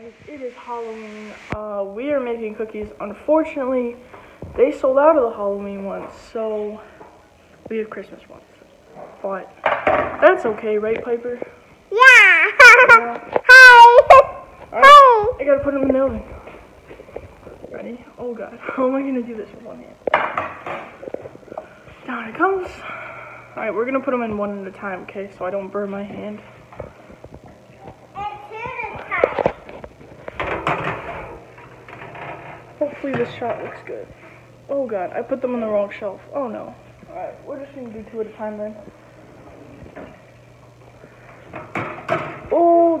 guys, it is Halloween. We are making cookies. Unfortunately, they sold out of the Halloween ones, so we have Christmas ones. But that's okay, right, Piper? Yeah. Hi. All right. Hi. I gotta put them in the oven. Ready? Oh God, how am I gonna do this with one hand? Down it comes. All right, we're gonna put them in one at a time, okay? So I don't burn my hand. Hopefully this shot looks good. Oh God, I put them on the wrong shelf. Oh no. Alright, we're just gonna do two at a time then. Oh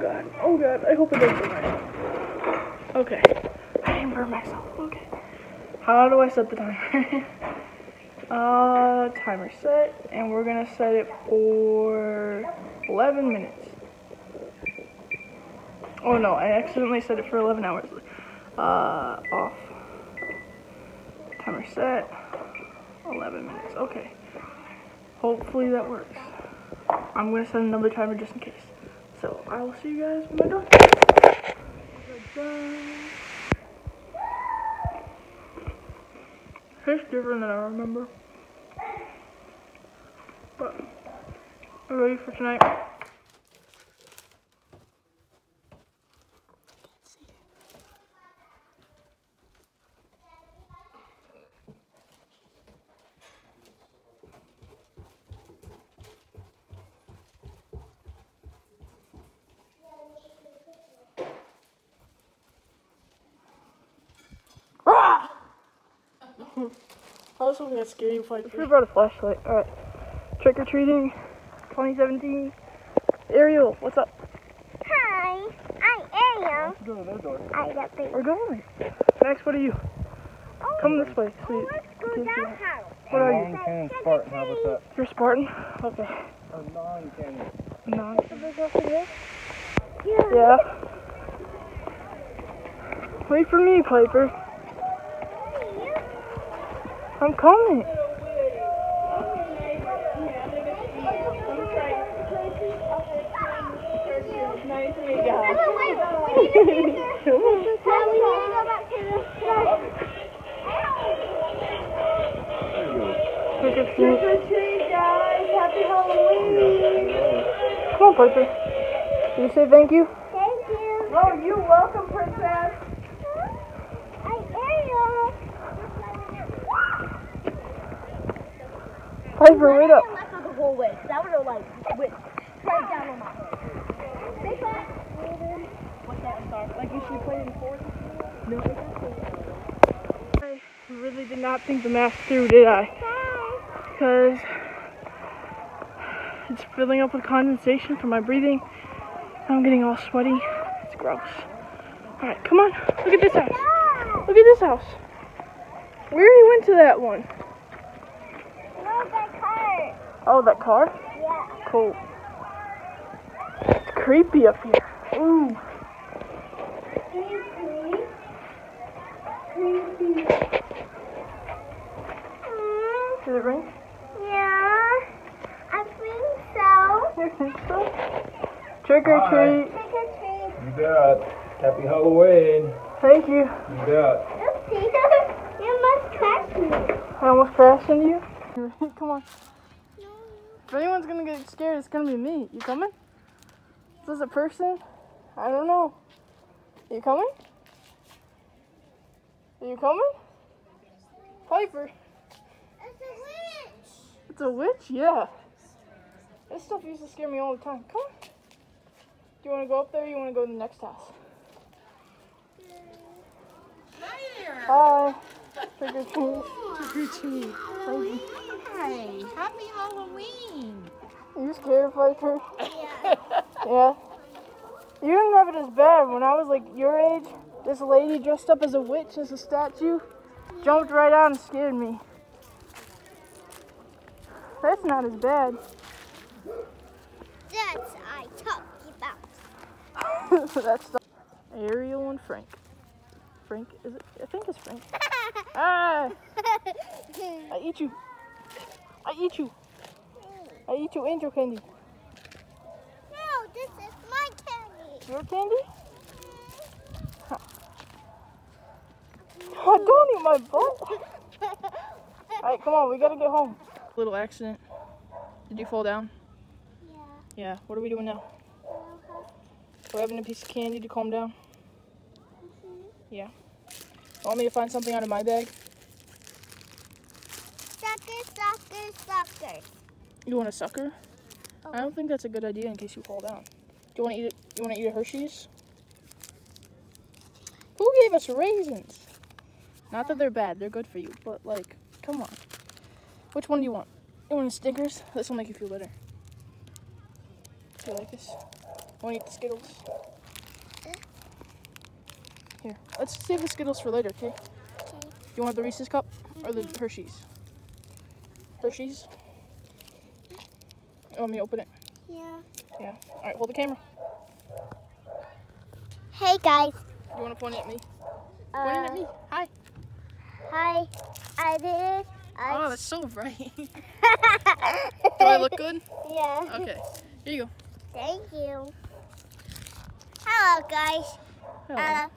God, I hope it doesn't burn myself. Okay, I didn't burn myself, okay. How do I set the timer? Timer set, and we're gonna set it for 11 minutes. Oh no, I accidentally set it for 11 hours. Off. Timer set, 11 minutes, okay. Hopefully that works. I'm gonna set another timer just in case. So I will see you guys when I'm done. Tastes different than I remember. But I'm ready for tonight. I was hoping that's scary. I should have brought a flashlight. Alright. Trick or treating 2017. Ariel, what's up? Hi, I'm Ariel. Let's go to their door. I got big. We're going. Max, what are you? Oh, come this way. So oh, let's go down house. What are you? Non-canon Spartan. How about that? You're Spartan? Okay. Or non-canon. Non-canon. Yeah. Wait for me, Piper. I'm coming. Happy Halloween. Come on, Piper. Can you say thank you? Thank you. Oh, you're welcome, Princess. Piper, wait up. I left the whole way. That would have like went straight down on my head. Big fat. What's that? I'm sorry. Like you should play in fourth. No. I really did not think the mask through, did I? Because it's filling up with condensation from my breathing. I'm getting all sweaty. It's gross. All right, come on. Look at this house. Look at this house. We already went to that one. Oh, that car? Yeah. Cool. It's creepy up here. Ooh. Creepy. Creepy. Mm. Did it ring? Yeah. I think so. You think so? Trick or treat. Trick or treat. You bet. Happy Halloween. Thank you. You bet. Oopsie. You almost crashed me. I almost crashed into you? Come on. If anyone's gonna get scared, it's gonna be me. You coming? Is this a person? I don't know. You coming? Are you coming? Piper. It's a witch. It's a witch? Yeah. This stuff used to scare me all the time. Come on. Do you wanna go up there or you wanna go to the next house? Hi. Trick or treat. Trick or treat. Hi. Happy Halloween. Are you scared, Piper? Yeah. Yeah? You didn't have it as bad. When I was like your age, this lady dressed up as a witch, as a statue, jumped right out and scared me. That's not as bad. That's I talked about. That's the Ariel and Frank. Frank? Is it? I think it's Frank. Ah! I eat you. I eat you. I eat you and your candy. No, this is my candy. Your candy? I don't need my boat. Alright, come on, we gotta get home. Little accident. Did you fall down? Yeah. Yeah, what are we doing now? We're having a piece of candy to calm down? Mm-hmm. Yeah. Want me to find something out of my bag? Suckers. You want a sucker? Oh. I don't think that's a good idea in case you fall down. Do you want to eat it? You want to eat a Hershey's? Who gave us raisins? Not that they're bad, they're good for you, but like, come on. Which one do you want? You want a Snickers? This will make you feel better. Do you like this? Want to eat the Skittles? Here, let's save the Skittles for later, okay? Okay. You want the Reese's cup or the Hershey's? Hershey's? You want me to open it? Yeah. Yeah. Alright, hold the camera. Hey guys. You want to point it at me? Point it at me. Hi. Hi. I did. Oh, that's so bright. Do I look good? Yeah. Okay. Here you go. Thank you. Hello guys. Hello.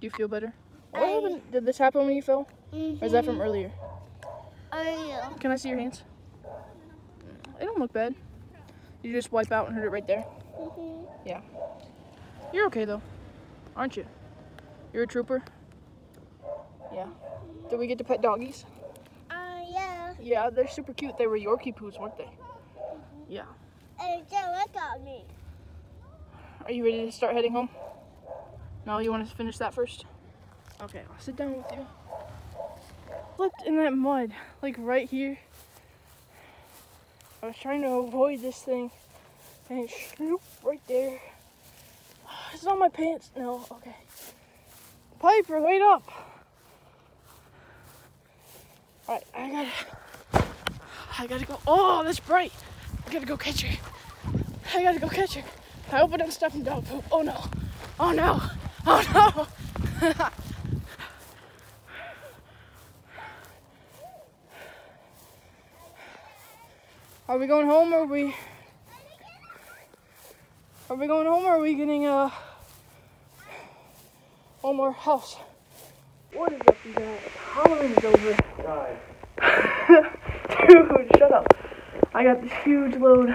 Do you feel better? What happened? Did this happen when you fell? Mm-hmm. Or is that from earlier? Can I see your hands? They don't look bad. You just wipe out and hurt it right there? Mm-hmm. Yeah. You're okay though, aren't you? You're a trooper? Yeah. Did we get to pet doggies? Yeah. Yeah, they're super cute. They were Yorkie poos, weren't they? Mm-hmm. Yeah. And they look at me. Are you ready to start heading home? No, you want to finish that first? Okay, I'll sit down with you. Slipped in that mud, like right here. I was trying to avoid this thing, and it shoop right there. It's on my pants. No, okay. Piper, wait up. All right, I gotta go. Oh, that's bright. I gotta go catch her. I hope I don't step in dog poop. Oh no. Oh no. Oh no. Are we going home, or are we getting one more house? What is up, you guys? Halloween's over. God. Dude, shut up. I got this huge load.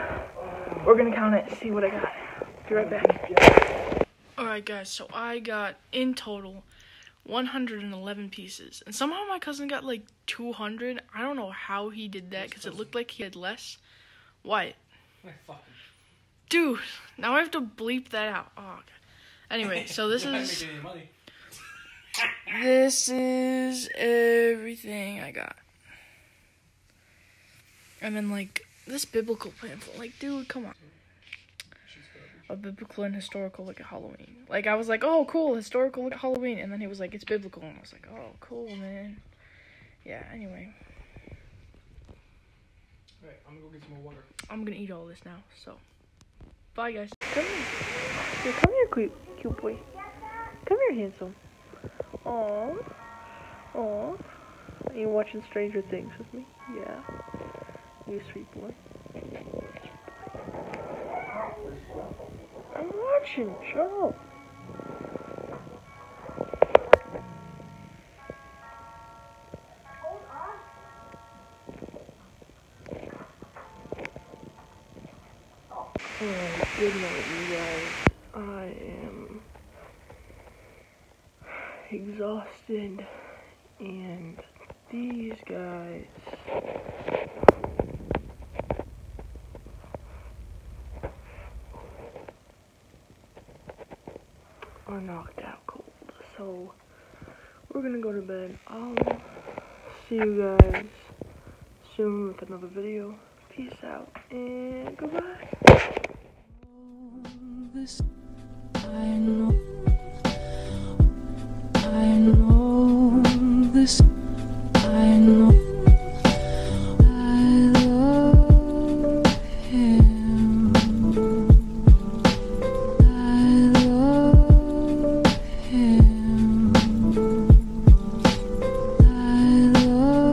We're gonna count it and see what I got. Be right back. Alright guys, so I got in total 111 pieces, and somehow my cousin got like 200. I don't know how he did that because it looked like he had less. Wyatt. Dude, now I have to bleep that out. Oh, God. Anyway, so this is this is everything I got. And then like this biblical pamphlet. Like, dude, come on. A biblical and historical look at Halloween. Like, I was like, oh, cool, historical look at Halloween. And then he was like, it's biblical. And I was like, oh, cool, man. Yeah, anyway. All right, I'm going to go get some more water. I'm going to eat all this now, so. Bye, guys. Come here. Come here, cute boy. Come here, handsome. Aww. Aww. Are you watching Stranger Things with me? Yeah. You sweet boy. I'm watching, shut up. Good night, you guys. I am exhausted, and these guys. Are knocked out cold, so we're gonna go to bed. I'll see you guys soon with another video. Peace out and goodbye. I know this.